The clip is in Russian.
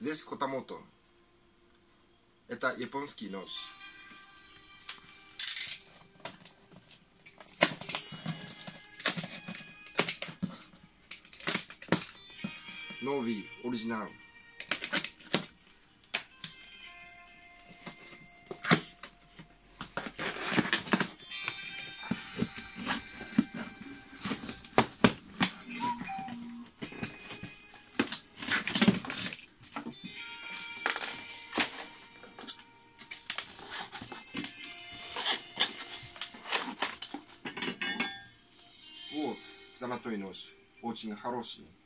Здесь Kotamoto. Это японский нож. Новый, оригинал. Вот, золотой нож, очень хороший.